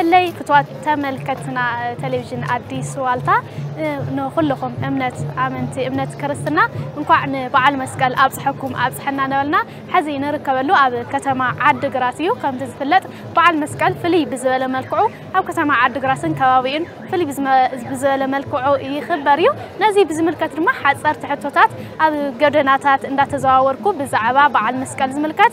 اللي كتوات تملكتنا تلفزيون أديس والتا نخلقهم أمنت كرستنا نقعن بعال مسكال أبصحكم أبصحنا نولنا حزي نركبلو أب كتما عد قراسيو كم تزفلت بعال مسكال فلي بزبالة ملكعو أو كتما عد قراسن كوابين فلي بزبالة ملكعو يخبريو نزي بزملكة رما حصار تحتوتات أب قرناتات إن تزاوركو بزعبا بعال مسكال زملكات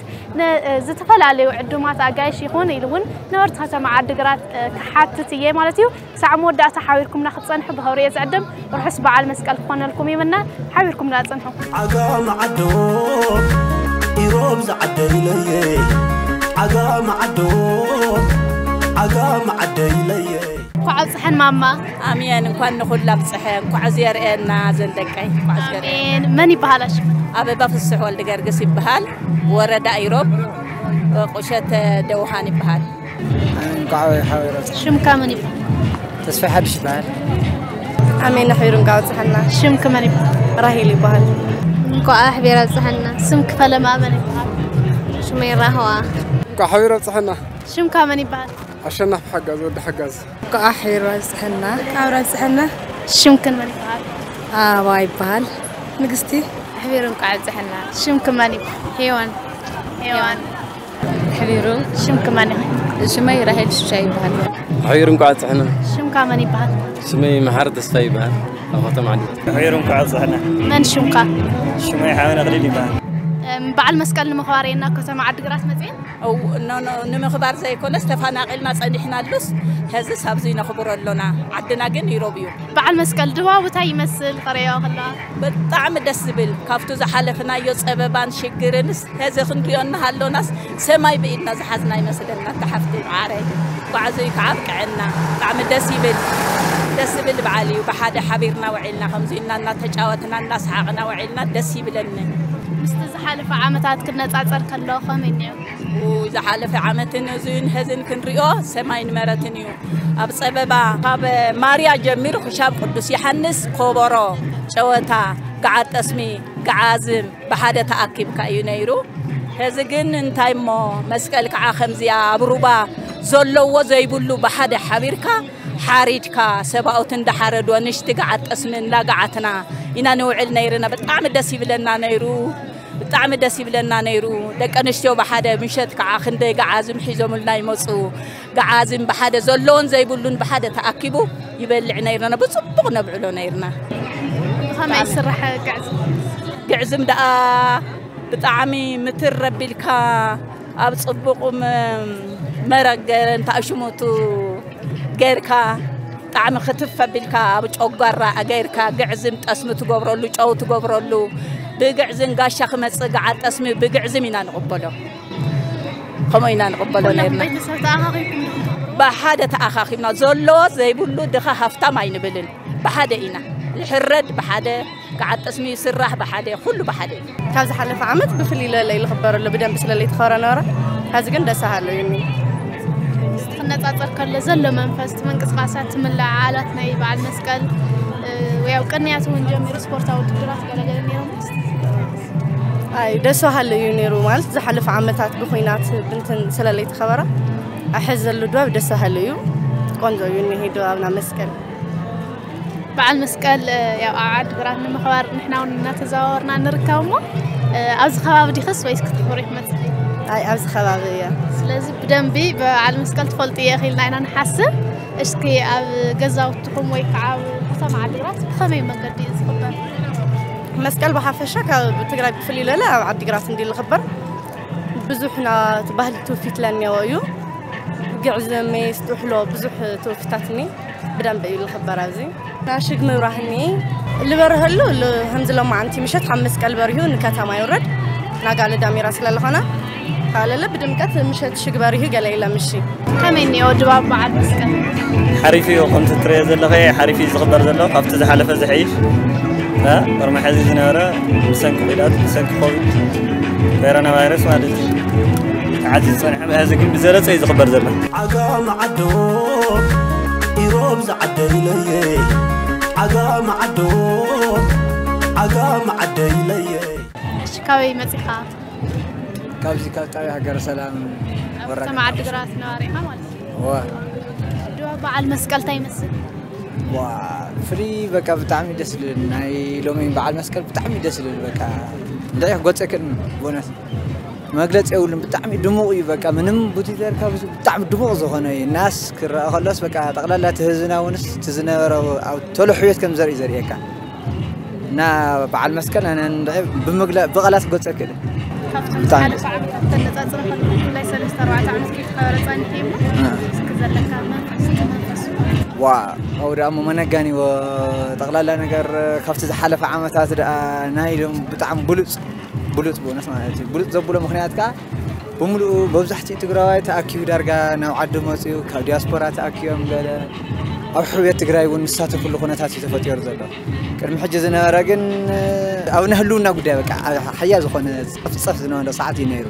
زتفلا ليو عدومات أجايش يخون يلون نورت كتما عد قراس كحاتة تيجي مالتيو ساعة مودة تحاوركم ناخد صنح بهورية عدم ورحس بعال مسك القناة لكم يمنا حاوركم لا تصنحوا عقام عدوم يروم زعديلي عقام عدوم عقام عديلي قعد صحن ماما آمين نكون نخد لبصحن قعزير إنا زندكاي قعزير آمين مني بهالش أبي بفسح والدجار قصيب بهال ورد أيروب قشة دوحاني بهال قاعد حاورات شم كمان يبقى تصفي حدش بعد عملنا حيرون قاعد صحنا شم كمان يبقى رهيلي بعد قاعد حبيرات صحنا سمك فلا ما بني شو ما يرهوا قاعد حبيرات صحنا شم كمان يبقى عشان نحب حجز ود حجز قاعد حيرات صحنا حورات صحنا شم كمان يبقى واي بعد نقصتي حبيرون قاعد صحنا شم كمان يبقى حيوان حبيرون شم كمان يبقى شمي راهيل الشاي بعد حيرم قاعد صحنا شم كاماني بعد شمي محارد الصاي بعد أخوته معدي حيرم قاعد صحنا من شمقة شمي حاول أغلي بعد بعد المسكال المخباري إنك كنت معد قرات مزين أو نم خبر زي كل استفهنا قل ما صنحنا اللص هذا سابزين خبر لنا عدنا جن يروبيو بعد المسكال دوا وتاي مسل طريقة الله بالطعم دسبل كفتو زحلفنا يصعب بان شكرنس هذا خنقيون هاللوناس سماي بيدنا زحزنا يمسلنا تحفت عاري بعزيك عبك عنا طعم دسبل دسبل بعلي وبحدا حبيرنا وعلنا خمزينا لنا تجاوتنا الناس حقنا وعلنا دسبلنا مستزحلف عامتات كنا تعصر كلوخة مني وزحلف عامتين زين هزين كنريو سماين مرتنيو أبصببا قاب ماريا جميل خشاب قدس يحنس كوبرو شوتا قعد تسمي قعازم بحادة تأكيب كأيونيرو هزين انتايمو مسكالك عاخم زياب روبا زلو وزيبولو بحادة حبيركا حاريتكا سباوتن دحارد ونشت قعد اسمن لا قعتنا إنا نوعل نيرنا بتعمل دسي بلنا نيرو بتعمل دسي بلنا نيرو لك أنا شتوا بحدا مشت كعخندي قعازم حزم لنا يمصو قعازم بحدا زلون زي بلون بحدا تأكبوا يبلع نيرنا بتصبغنا بعلو نيرنا خمع السرح قعزم دقا بتعمي متر ربي الكا أبتصبغوا مرق تأشموتو غيركا طعم ختفه بالكا بجوغرا غيركا غعزم تسمي تغبرلو جاو تغبرلو بغعزن غاشا خمص غع تسمي بغعزم ينا نقبله كما ينا نقبله نيرنا بحاده تاخاخينا زلو زي بلو دخا هفتا ما ينبلل بحاده ينا الحرد بحاده غع تسمي سراح بحاده كله بحاده كاز حلف عمت بفلي لا ليل خبرلو بدم بس ليل تخرا نورا هذا كن دسهالو يمي نتاطر كله زلو منفس منقصقاسات تملع عالاتنا بعد مسكل وياو قنياتو نجميرو سبورتاو دكتورات قالالنيهم اي دسو حل يونيرو مالت زحلف عامتات بخينات بنتن سلالي تخبره احزلو دواب دسو حل يو قنجو يوني هيدو ابنا مسكل بعد مسكل ياو عاد قرات المخبار نحنا نتزاورنا نركاومو ابز خباب دي خص ويس كتخبري مثل اي ابز خبابيه لازم بدمبي بعلم سكلت فلطية خلنا أنا نحسب إشكي جزاء وتقوم ويقع وحسام على الرأس خمي من قدي الخبر مسكال بحافشك بتقرأ في الليلة لا عبد القراص ندير الخبر بزحنا تبهل توفيت لنا ويو قعزم يستحلو بزح توفتاتني بدمبي الخبر هذي ناشق ما يراهني اللي برهلو الحمد لله ما عندي مشت حمسك البريون كتما يورد نقال دامي راس للخنا على لب دمكت مشت شجباري هجلا إلى مشي همني أجواب بعد مسكن حريفي وقمت تريز الله هي حريفي زغدر الله قبت زحلف زحيف ها برمح عزيز نورا مسنك بلاد مسنك خويت كورونا فيروس ما أدري عزيز صنع هذا كل بزرة زي زغدر الله عقام عدو يروم زعدي لي عقام عدو عقام عدي لي شكاوي مسخة كابزي كابتاي هجر سلام ورا سمعت جراس نواري هم ولا دوا بعد مسكل تاي مسك وفري بكا بتعمي دسل ناي لومين بعد مسكل بتعمي دسل بكا دايح قوت سكن بونس ماغلص يولن بتعمي دموي بكا منم بوتي دار كابز بتعمي دموع زغناي ناس كرا خلاص بكا تقلالا تهزنا ونس تزنبره او تلحيت كم زري زريكا نا بعد مسكل انا ندعي بمغلا بغلاس قوت سكن تعال صعب تنزل تصرف كل ليس الاستراحه عن كيف خيرتان فيهم كذلك ما واو او رامو منغاني وتقلالا نجر كفت زحلف عامات نايلم بتعم بلوص بلوص بونس معناتي بلوص زبوله مخنياتك بملو ببزحتي تግራዋይ تاكيو دارغا نو عدو مصيو كا دياسبورا تاكيوم غلا او حويه تግራይ ونسات كل خناتات يتفتير زلو كلم حجز نبره كن او نهلونا غدا بقى حيا زخونه صف زنه ساعتي نيرو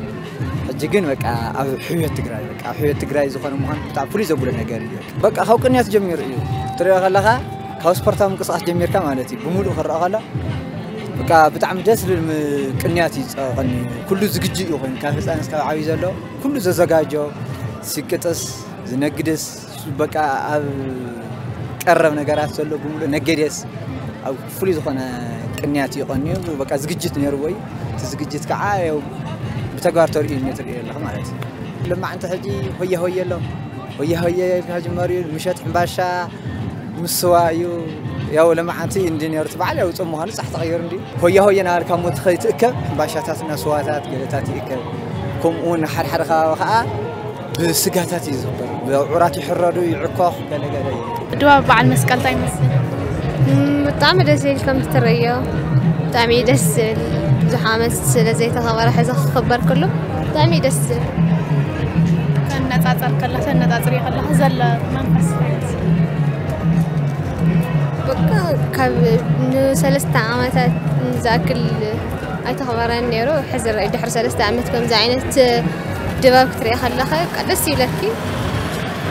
حجي كن بقى او حويه تግራይ بقى حويه تግራይ زخونه مخان تاع فري زبوله نغير بقى خو قنيات جمير يو تري خلاها كاسبورتام قصاص جميركا معناتي بملو خرا خلا بقى بتعم دسل قنياتي صاغني كله زججي يكون كافصان اسكا عاوي زلو كله ززجاجو سيكتس زنغدس بقى قرب نغارات زلو بملو نغدس او فلي زخنا قنياتي يقني بقى زججت نيروي تزججت كاع بتغار تريني نتري الله معناتي لما انت حجي هويه لو هويه حاج ماريو مشات حباشا مسوايو ياو لما عتي انجينير تبعلي او صم مهندس صح تغير ندي هويه نهار كان مو تخيت اكب باشاتاتنا سواتات قلتات اكب كمون حد حد خا بسغاتات يزو بعرات يحردو يعقاخ قال دوا بعد مسكل تاي مسك بطعم دزيل كم تريا طعمي دسل زحامس لزيت خبر حز خبر كله طعمي دسل كان نتاطر كله كان نتاطري الله زل منفس كاب نسلست عامات ذاك ايت خبران نيرو حزر يدحر سلست عامات كم زعينت دباب كتري خلخا قدس يلكي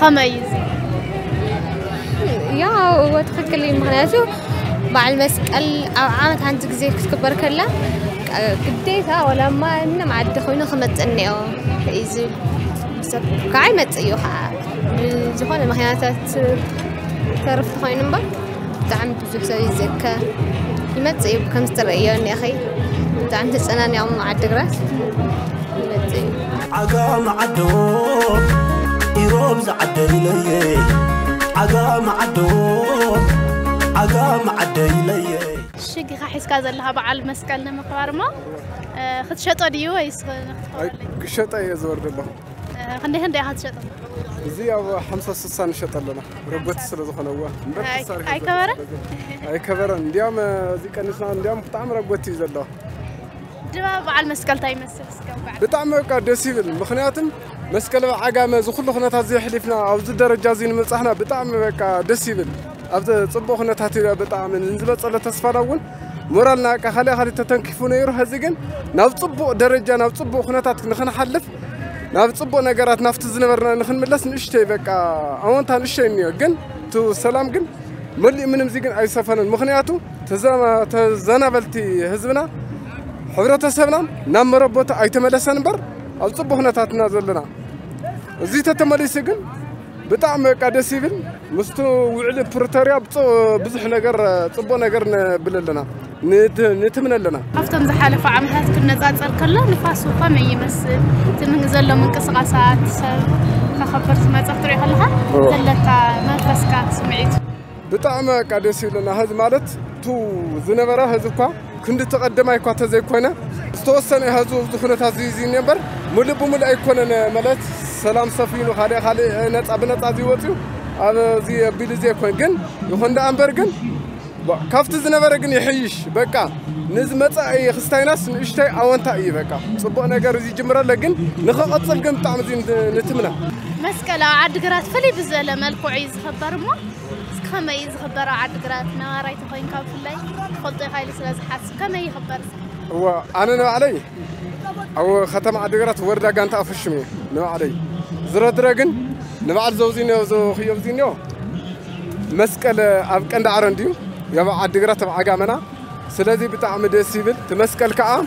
خميز يا هو تخيلي مهناته بعد مسكن أو عامة عندك زي كبر كلا قديتها ولا ما إننا معد خوينا خمت إني أو إزيل كعيمت أيوها زخان المخينات تعرف تخاين بق تعمد بزوجي زكا يمت أيوه كم ترأيون يا أخي تعمد سنة يوم مع الدكرات يمت أيوه عقام عدو يروم زعدي لي عقام عدو عقام عدي لي شقي خحس كذا لها بعال مسكلنا مقرار ما خد شطة ديو يسخن شطة يزور الله خلينا هندي هاد شطة. زي أبو 5 سنين شطة لنا. ربوت السر زخنا هو. أي كبرة؟ أي كبرة. اليوم زي كان يسمع اليوم بطعم ربوت يزيد الله. جواب على المسكل تاي مسكل. بطعم كدسي بالمخناتن مسكل عجام زخنا خنات هذي حلفنا أو زد درجة زين مسحنا بطعم كدسي بال. أبدا صبوا خنات هاتي بطعم ننزل على تصفر أول. مرالنا كخلي تتنكفون يروح هزجن. نصبوا درجة نصبوا خناتك نخنا حلف. نابتصبو نغارات نافت زنبرنا نخملس نشتي بقى اونتا نشتي نيغن تو سلام كن ملي منم زيكن اي سفنن مخنياتو تزنا تزنابلتي حزبنا حبرته سبنا نمربوت اي تملسن بر ابتصبو هناتاتنا زلنا ازي تتملس كن بطعم قدس يبل مستو وعل بريتوريا بزح نغر صبو نغر بللنا نتمنى لنا أفتن زحالة فعمهات كنا زاد كله نفاس وفم يمسل تنزل له من قصقصات خبرت ما تفتري خلها زلت ما فسكا سمعت بتاع ما قادسي لنا هذا مالت تو زنبرة هذا كوا كنت تقدم أي كوا تزاي كونا استوصل هذا وتخلت هذا زين ينبر ملبو مل أي كونا مالت سلام صفين وخالي خالي نت أبنت عزيوتيو هذا زي بيلزي كون جن يهون ده أمبر جن كافت زنبرة جن يحيش بكا نزمت أي خستيناس نشتى أوان تأيي بكا صبنا جرزي جمرة لجن نخاف أتصل جن بتاع مزين نتمنى مسكلا عاد قرات فلي بزلا مالكو عيز خبر مو كما يخبر عاد قراتنا رايت خوين كاب فلي خلطي خايلي سلاز حاسب كما يخبر هو أنا علي أو ختم عاد قرات وردا كانت أفشمي نو علي زر دراجن نبعد زوزيني وزو خيوم زينيو مسكل أبك عند عرنديو يبقى عاد قرات بعجامنا سلازي بتعمل ديسيبل تمسكل كعام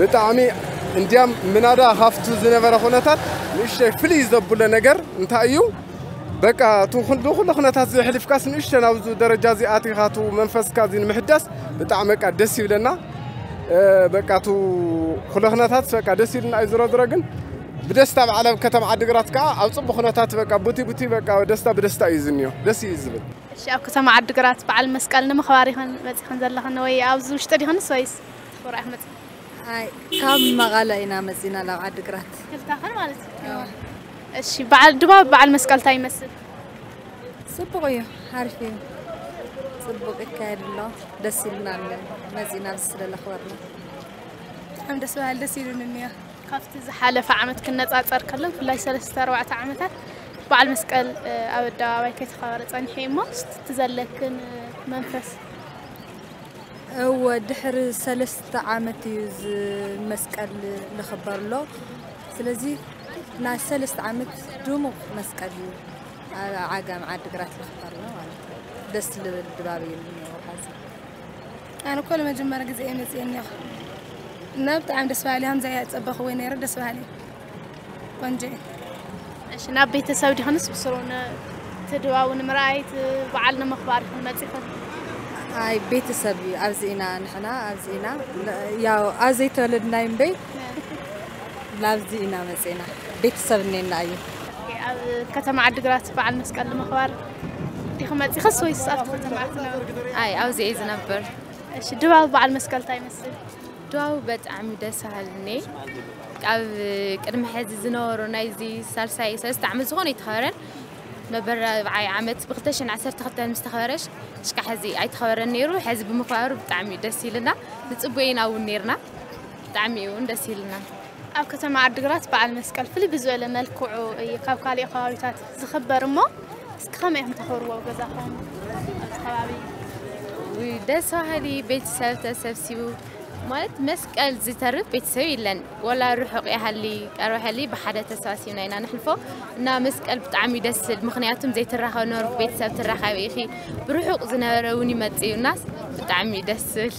بتعمي إنديام من هذا خافت زنفر خونتات مش فلي زبولة نجر نتايو بقى تون دخول خنا تازي حلف كاس نشت ناوزو درجة زي آتي خاتو منفس كازين محدث بتعمك عدسي لنا بقى تو خلا خنا تات بقى عدسي لنا إزرار دراجن بدست على كتم عدقرات كا أو صب خنا تات بقى بوتي بقى دستا بدست إيزنيو دسي إيزبل شو كتم عدقرات بعد المسكالنا مخواري خن بس خنزل خنا ويا أوزو اشتري خن سويس ورحمة هاي كم مغالينا مزينا لو عدقرات كلتا خن مالت الشي بعد دباب بعد المسكال تاي مسل صبغيو عارفين صبغ كاير الله دسيلنا مزينا السر الاخوارنا الحمد لله دسيلنا النيا خفت زحالف عمت كنا تصاصر كلهم كلها 3 4 عامات بعد المسكال ابدا باي كيتخار صنحي ما تزلكن منفس هو دحر 3 عامات يز المسكال لخبر له سلازي نا سلست عمت دومو مسكال عاقام عاد قرات الخبر لا دست للدبابي انا كل ما جمره غزيني زيني نبت عم دسوا علي هم زي تصبخ وين يرد دسوا علي ونجي عشان ابي تسودي خنس بصرونا تدواون مرايت بعلنا مخبار المزيفه هاي بيت سبي ازينا نحنا ازينا يا ازي تولدنا يمبي لازينا مزينا بيت سبني نايو كتم عاد قرات بعد مسكال مخبار دي خمات يخصو يسات تمعتنا اي عاوز عايز نبر اش دواو بعد مسكال تاي مسل دواو بتعم دسهلني قاب قدم حازي زنور ونايزي سالساي ساستعمل زغون يتخرن مبر عاي عمت بغتشن 12 مستخرش شكا حازي اي تخرن نيرو حازي بمخبار بتعم دسيلنا نصبينا ونيرنا بتعمي وندسيلنا أو كتم عدقرات بعد المسكال فلي بزوله ملكوعو يقاب كالي خوابيتات زخبر مو سكخميهم تخوروا وغزاهم خوابي وده سهلي بيت ساب تسبسيو مالت مسكال زيترب بيت سوي لن ولا روحو يحلي أروحلي بحدا تساسينا هنا نحلفو إنها مسكال بتعمي دس المخنياتهم زي ترخا نور بيت ساب ترخا ويخي بروحو زناروني ماتسيو الناس بتعمي دسل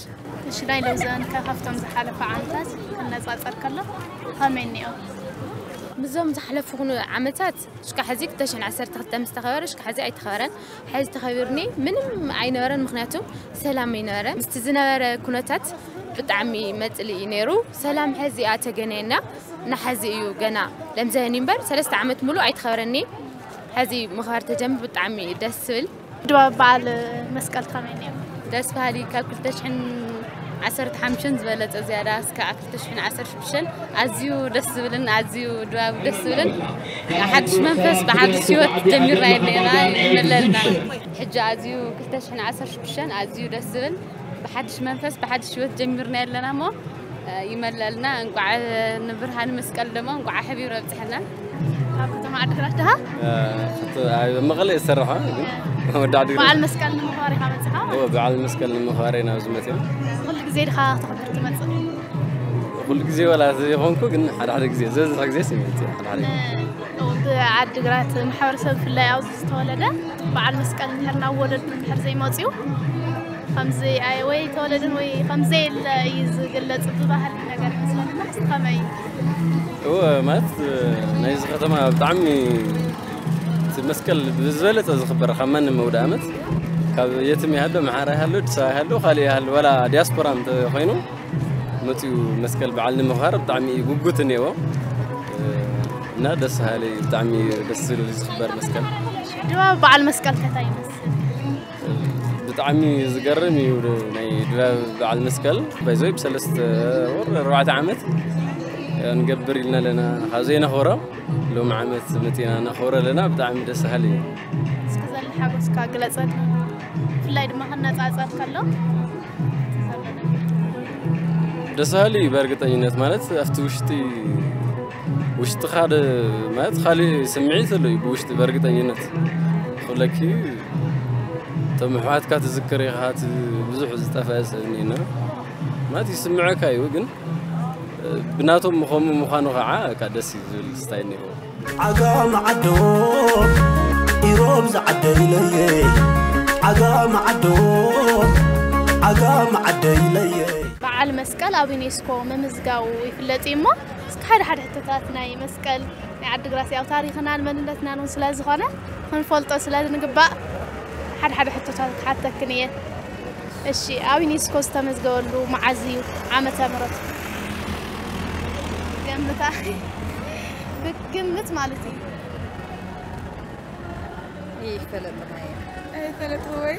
شناي لو زان كافتم زحالف عامتات كنزاصر كله خمني او مزوم زحلف خنو عامتات شكا حزيك تشن 10 تختم استخبار شكا حزي اي تخبرن حزي تخبرني من عينورن مخنياتو سلام ينورن مستزنبر كنتات بطعمي متلي نيرو سلام حزي اتغنينا نحزيو غنا لمزاني منبر 3 عامت ملو اي تخبرني حزي مخار تجنب بطعمي دسل دبا بعل مسكل خمني دس بالي كلتشن 15 ዝበለፀ ዝያዳ እስከ 2016 ኣዝዩ ደስ ዝብልን ኣዝዩ ድባብ ደስ ዝብልን ሓድሽ መንፈስ ብሓድሽ ህይወት ጀሚርና ኢና ይመለልና ሕጂ ኣዝዩ 2016 ኣዝዩ ደስ ዝብል ብሓድሽ መንፈስ ብሓድሽ ህይወት ጀሚርና ኣለና ሞ ይመለልና እንቋዕ ንብርሃን መስቀል ደሞ እንቋዕ ሕብይሮ ኣብፅሕልና ኣብ ተማዕድራት ደሃ መቐለ ይሰርሓ ግን بعد المسكال المخاري خامسها هو بعد المسكال المخاري نازمتي كل غزي دخا تخبرت مصل كل غزي ولا زي هونكو كن حدا غزي زز غزي سميتي حدا بعد قرات محور سب في الله عاوز تولده بعد المسكال نهرنا ولد نهر زي ماصيو خمسه اي وي تولدن وي خمسه يزقلص ببحال ነገር ስለና خمسه هو مات نايز ختمه بتعمي مسكل بزبلت أزخبر خمان مودامت كاب يتم يهلو محارة يهلو تسهلو خلي يهلو ولا دياسبورا أنت خينو متيو مسكال بعلم مغارب طعمي جوجتني هو نادا سهلي طعمي بس اللي يخبر مسكال دوا بعلم مسكال كتاي بس طعمي زقرني وناي دوا بعلم مسكال بيزوي بسلست ور 4 عامات نجبر لنا هزينا خورة لو معامت متينا نخورة لنا بطعمي دا سهلي سكزل الحاجة سكاجلزات فلاي دماغنا تعزات كله دسهالي برقت أنينات مالت أفتوشتي وشت خاد مات خالي سمعت اللي بوشت برقت أنينات خلكي تم حات كات تذكري خات بزح زتفاز أنينا ما تسمعك أي وجن بناتهم مخهم مخانو قاع كدسي زلستيني هو عقام عدو يروم زعدي لي عقام عدو عقام عدي لي على مسكال أبينيسكو ممزجاو يفلتي ما سكحر حد حتتاتنا يمسكال نعد دراسي أو تاريخنا المندتنا نوصل زغنا هنفلت أسلال نجبا حد حتتات حتى كنية الشيء أبينيسكو استمزجاو لو معزي عامة مرات قمت أخي بقمت مالتي يفلت معي يفلت هوي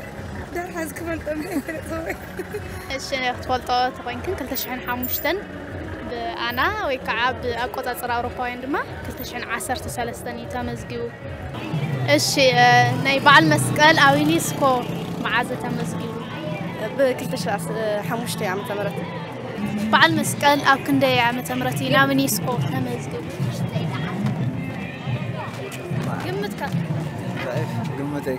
دار حاز كمل تمرين تسوي الشيء خطوات يمكن كل تشحن حمشتن أنا ويكعب أقطع صرا أوروبا عندما كل تشحن 10 سلسلة تمزجيو الشيء نيبع المسكال أو ينسكو معزة تمزجيو بكل تشحن حمشتي عم تمرت بعد المسكال أو كندي عم تمرتي لا ينسكو تمزجيو قمتك قمتك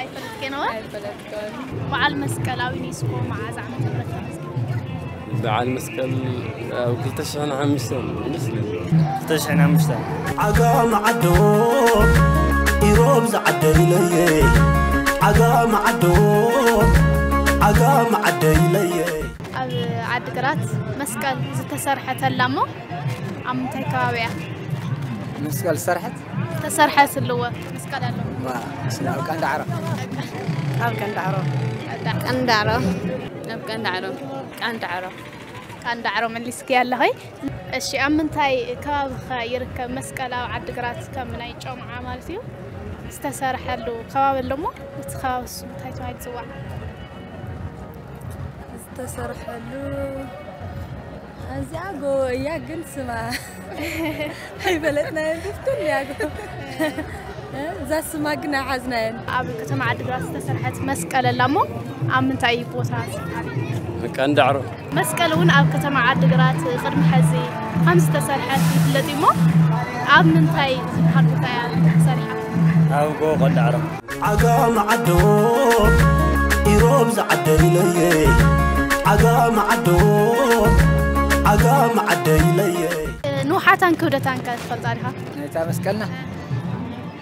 أي فلتكنوا؟ أي فلتكنوا بعال مسكال أو ينسكو مع زعمة مرتبة مسكين بعال مسكال أو كل تشحن عمشتان تشحن عمشتان عقام عدو يروم زعدي لي عقام عدو عقام عدي لي عدقرات مسكال تسرحت اللامو عم تكاوية مسكال سرحت؟ تسرحت اللوة مسكال اللوة سلام كان دعرو كان دعرو كان دعرو كان دعرو كان دعرو كان دعرو من السكيال لهي الشيء من تاي كاب خير كمسكلا وعد قرات كم من أي جمع عمالتيو استسار حلو خواب اللمو وتخاوس متاي تاي تزوع استسار حلو أزياجو يا جنس ما هاي بلدنا بفتون ياجو زاس ما قنا عزناين. أبي كتم عد دراسة سرحت مسكال اللامو عم من تعيب وساس. كان دعرو. مسكالون أبي كتم عد دراسة قرم حزي 5 سرحت التي مو عم من تعيب حرب تعيب سرحت. أو جو قد دعرو. عقام عدو يروم زعدي لي عقام عدو عقام عدي لي. نوحتان كودتان كانت فلتانها. نتا مسكالنا.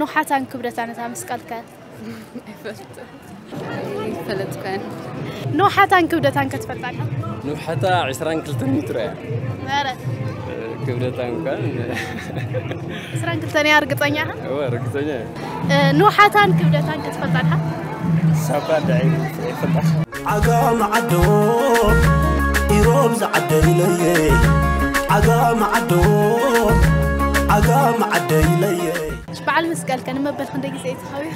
نوحتان كبرتان تامسكال كات. فلت كان. نوحتان كبرتان كتفتحها. نوحتا 20 كيلومتر. نعرف. كبرتان كان. 20 كيلومتر أرقطانيها. أرقطانيها. نوحتان كبرتان كتفتحها. سبعة دعيم فتح. عقام عدو يروم زعدي لي عقام عدو. عقام عدي لي شبع المسكال كان مبل خندق زيت خاوير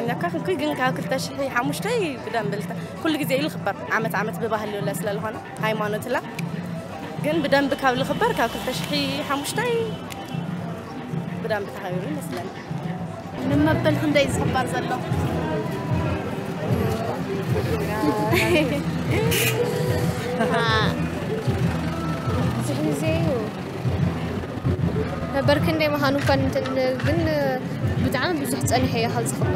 كان كل جن كاكل تشريحة مش تي بدم بلتا كل جزء الخبر عمت ببهل ولا سلا هنا هاي ما نتلا جن بدم بكاول الخبر كاكل تشريحة مش تي بدم بتحاولين مثلا لما بلهم ده يخبر زلوا زيو بركن ده ما هنو كان جن بتعامل بزحت أنا هي خالص خبر.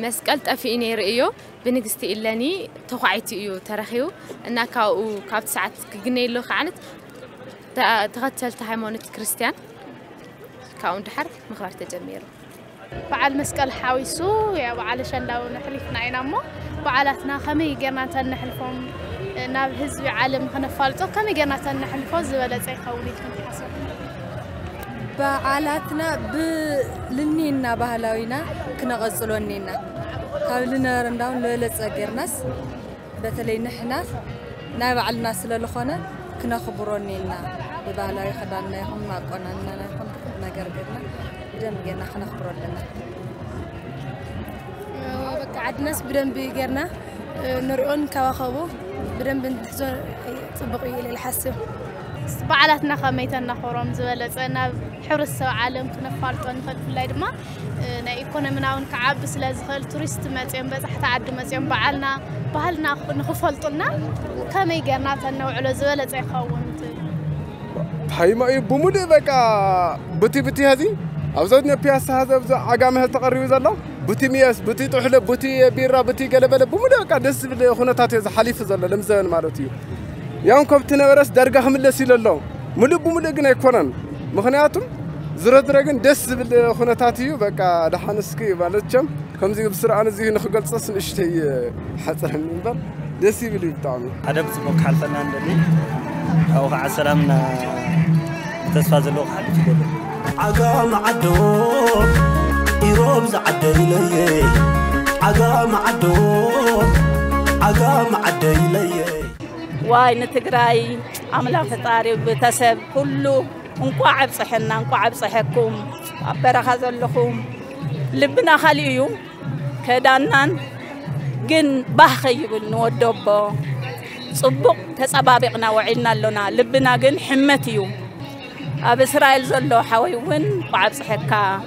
مسكلت أفي إني رأيو بنجستي إلاني توقعتي إيو ترخيو أنا كاو كابت ساعات جنيه اللي خانت تغتلت هايمونة كريستيان كاو ندحر مخبر تجميرو. وعلى مسكل حاويسو يا وعلى شلون نحلفنا عينامو وعلتنا خمي جرنا نحلفهم ناب هزبي عالم خنفالتو كمي جرنا نحلفو زبالة زي خوليتكم حسب. بعالاتنا بلنينا بهلاوينا كنا غزلونينا قبلنا رنداون لولت زغيرناس بتلي نحنا نابعلنا سلالخونا كنا خبرونينا ببهلاوي خدانا هم ما قنانا نحن نغرغرنا بدم جينا خنا خبرولنا وبك عدناس بدم بيغيرنا نرؤون كواخبو بدم بنحزن صبقي الى الحسب بعلاتنا خميتنا خورم زبالتنا حرس سو عالم كنفالتو نفل فلاي دما نا ايكونوميناون كعب سلا زخل تورست ماتيم بزحت عد ماتيم بعلنا بحالنا نخفلطنا كمي غيرنا تنوعلو زبالت يخونت هايما اي بومود بقى بتي هذه ابزودنا بياس هذا عقام هل تقريو زلو بتي مياس بتي طحله بتي بيرا بتي قلبله بومود بقى دس بخوناتات زحليف زلو لمزان مالتيو يوم كنت نورس درجة حملة سيلالله ملوب ملوجنا يكونن مخناتهم زرت رجن دس بالخناتاتيو بك على حنسكي بالتشم خمسين بسرعة أنا زين خجلت صصن إشتي حتى هنبر دسي باللي بتعمل عدم سبوق حلفنا عندني أو عسلامنا تسفاز اللوق حلف كده عقام عدوب يروم زعدي ليه عقام عدوب عقام عدي ليه واي نتقراي عملا فطاري بتسب كله انقعب صحنا انقعب صحكم عبر خذلكم لبنا خليو كدانان جن باخي يقول ودبو صبق تصبابقنا وعينا لنا لبنا جن حمتيو اب اسرائيل زلو حويون قعب صحكا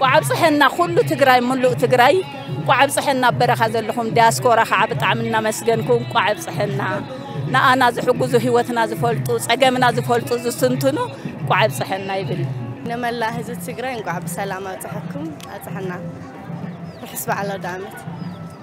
قعب صحنا كله تقراي ملو تقراي قعب صحنا برخا زلهم دياسكورا خعب طعمنا مسجنكم قعب صحنا نانا زحغزو هيوتنا زفلطو صقمنا زفلطو زسنتنو قعب صحنا يبل نملا هز تقراي قعب سلامه تحكم اطحنا حسب على دامت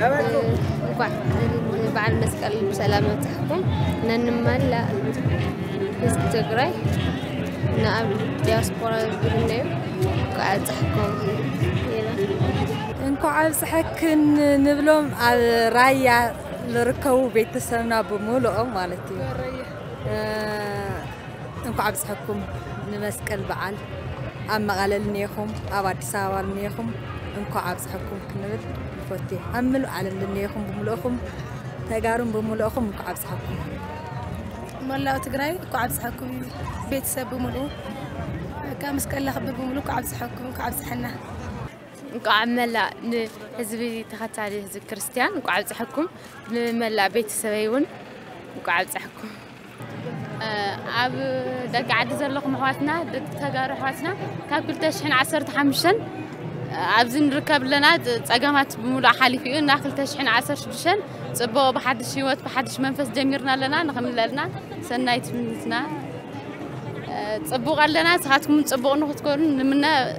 انكوا بعد مسكل سلامه تحكم ننملا تقراي نعم دياسبورا برنيو قاعد تحكم انكو عاوز حكن نبلوم على رايا لركو بيت سرنا بمولو او مالتي انكو عاوز حكم نمسكل بعال اما غللنيهم ابا تساوالنيهم انكو عاوز حكم كنبل فوتي عملوا على لنيهم بمولوهم تجارم بمولوهم انكو عاوز حكم ملا تقراي انكو عاوز حكم بيت سب بمولو كامسكل خبب بمولو عاوز حكم انكو عاوز حنا قعملا نحزبي تخاتالي حزب كريستيان وقعد تحكم نملا بيت سبيون وقعد تحكم اب دق عد زلكم اخواتنا دق تجار اخواتنا كل تشحن 15 ابز نركب لنا صقامات بمولا حليفيو ناكل تشحن 16 صبوا بحدش هيوت بحدش منفس جميرنا لنا نخمللنا سنايت منتنا صبوا قالنا ساعتكم صبوا نختكون لمنا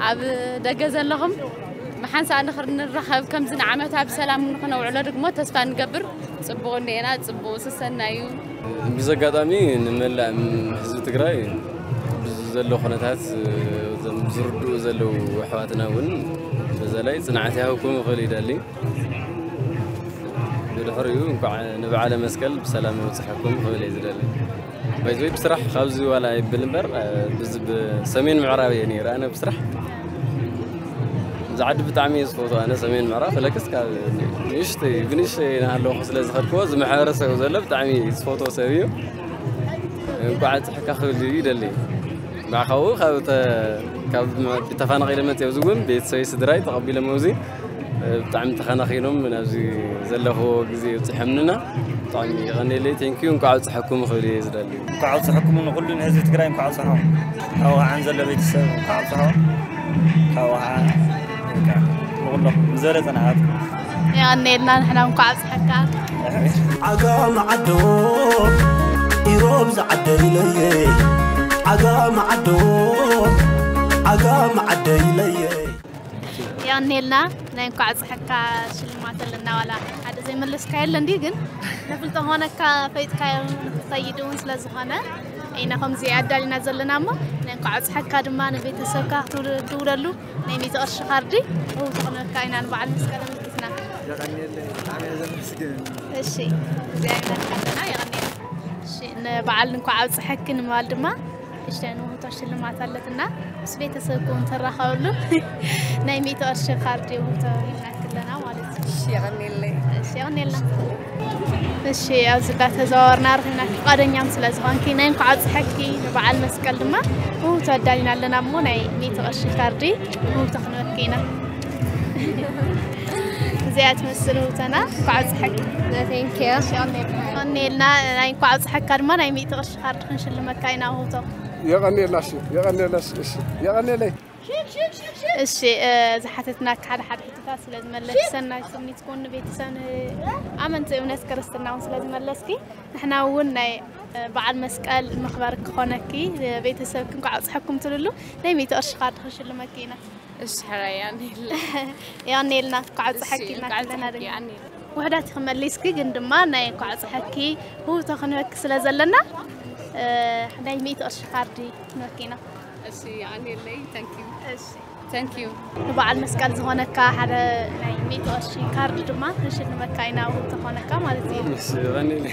عب دجازن لهم محن سأ نخر نرحب كم زن عمتها بسلام نحن وعلى رقمه تسفن قبر صبوني أنا صبوس السنايو بزق قدامي نملا حزب تقرأي بزلو خناتات زردو زلو حواتنا ون بزلاي صنعتها وكم غليدا لي بالحريو نبعل مسكل بسلام وصحكم غلي زلالي بايزوي بصراح خابزي ولا بالمر بزب سمين معراوي يعني رانا بصراح زعد بتعميز فوتو انا سمين معراف لكس كان يشتي بنش نهلو خصلي زخركو زمحارسه وزله بتعميز فوتو سبيو بعد حكا خلي يدلي مع خو خاوت كاب بتفانق الى متي وزون بيت سيس دراي تقبل موزي بتعم تخناخينهم من ازي زلخو غزي تحمننا طعمي غني لي ثانكيو نقعد تحكم خلي يزدلي نقعد تحكم نقول نهز تقراي نقعد صحو او عن زله بيت سو نقعد صحو او والله مزرت انا عاد يا نيلنا نحنا نقعد حكا عقام عدو يروم زعدري لي عقام عدوك عقام عدي لي يا نيلنا نينكو عزحكا شلمات لنا ولا هذا زي ما لسكاي لندي كن نفلت هونك فايتكا سيدون سلازهنا اينهم زياده لنا زلنا ما نينكو عزحكا دما نبيت سكا تورلو نيمي تقرش خاردي وصلنا كاينا بعد مسكنا مسكنا يا نيلنا انا زي مسكين ماشي زينا انا يا نيلنا شي بعد نكو عزحكن مال دما اشتانو هتوش اللي معتلتنا بس بيتسكون ترخاولو نايمي تقرش خارجي وتاكل لنا والد شي غني لي شي غني لنا شي عزقات زورنا رحنا قادنيام سلازغان كي نايم قعد حكي نبعل مسكل ما وتودالنا لنا مو نايمي تقرش خارجي وتخنوكينا زيات مسلوتنا قعد حكي ثانك يو شي غني لنا نايم قعد حكر ما نايمي تقرش خارجي نشلم كاينا هوتو يغني لنا شي يغني لنا شي يغني لي شي زحتتنا كحد حد حتفاس لازم نلسنا تسمي تكون بيتسن امنت وناس كرستنا ونسلازم نلسكي نحنا ونا بعد مسقال مخبرك خونكي بيتسبكم قاع صحكم تللو نايمي تقرش قاعد تخش الماكينه اش حرياني يعني لنا قاع صحكي لنا يعني وحدات خمليسكي قندما ناي قاع صحكي هو تخنك سلازلنا حناي 100 قرش خارجي نوكينا اشي يعني لي ثانك يو اشي ثانك يو بعد مسكال زهونك حدا 100 قرش كارد دما نشد مكاينا وتخونك مالتي اشي يغني لي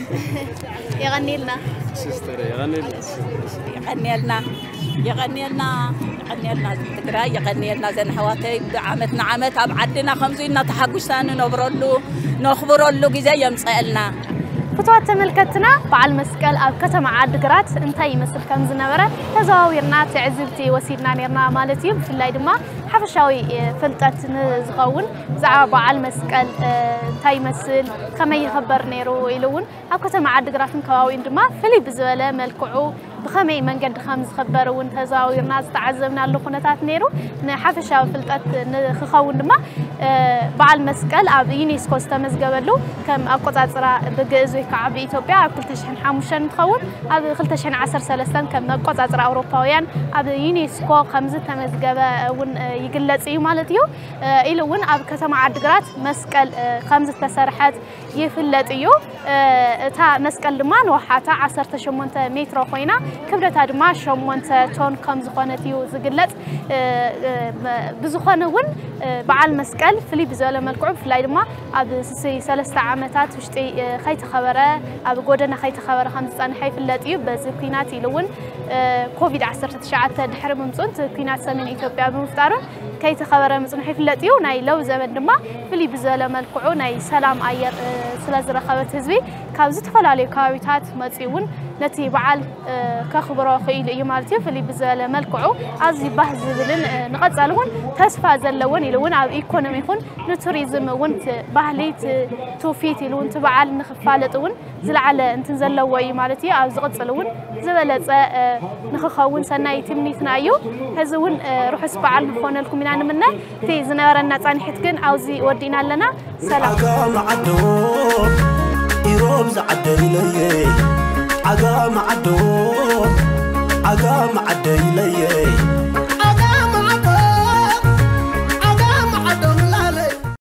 يغني لنا سيستر يغني لي يغني لنا يغني لنا يغني لنا تقراي يغني لنا زين حواتي عامتنا عامت ابعدنا خمزينا تحقشان نبرلو نخبرلو جزا يمصالنا فتوات تملكتنا بعل مسكال أو كتمة عدقرات انتي مسل كم زنبرة تزاويرنا تعزبتي وسيدنا نيرنا مالتي في الليل ما حفشاوي فلتات نزغون زع بعل مسكال انتي مسل كما يخبر نيرو إلون أو كتمة عدقرات مكواو إندما فلي بزولة ملكعو بخمي من قد خمس خبرون تزاويرنا تعزبنا اللقونتات نيرو نحفشاوي فلتات نخخو إندما بعل مسكال أو يونسكو استمزقبلو كم أقطعت را بجزوي كعب إثيوبيا كلتشحن حاموشان تخون أبي كلتشحن 10 سلسلة كم قطعة أوروباويان أبي يونسكو 5 ون يقلت أيو مالتيو إلى ون أبي كتم عدقرات مسكال 5 تسرحات يفلت أيو تا مسكال دمان وحتى 10 شمونت متر خوينا كبرت دما شمونت تون كم زخانتيو زقلت بزخانة ون بعال مسكال فلي بزولة ملكوع فلاي دما أبي 3 عامتات وشتي خيت خبره أبي قدرنا خيت خبره 5 سنين فلتيو بس كيناتي لون كوفيد 19 دحرم مصنت كينات سمين إثيوبيا بمفترض كيت خبره مصنحي فلتيو ناي لو زمن دما فلي بزولة ملكوع ناي سلام أير سلازر خبرت هزبي كابزت فلالي كاويتات ماتيون نتي بعال كخبره خيل يمارتيو فلي بزولة ملكوع أزي بحز بلن نقطع لون تسفى زلون يلون على إيكونومي خون نتوريزم ونت بحليت توفيتي لون تبعال نخفالتون زل على أنت زلوي مالتي أو زغط زلون زلت نخخون سناي تمني تنايو هزون روح سبعال نخون لكم منعنا منا تي زنارة نتعني حتكن أو زي ودينا لنا سلام عقام عدوك يروم زعدري لي عقام عدوك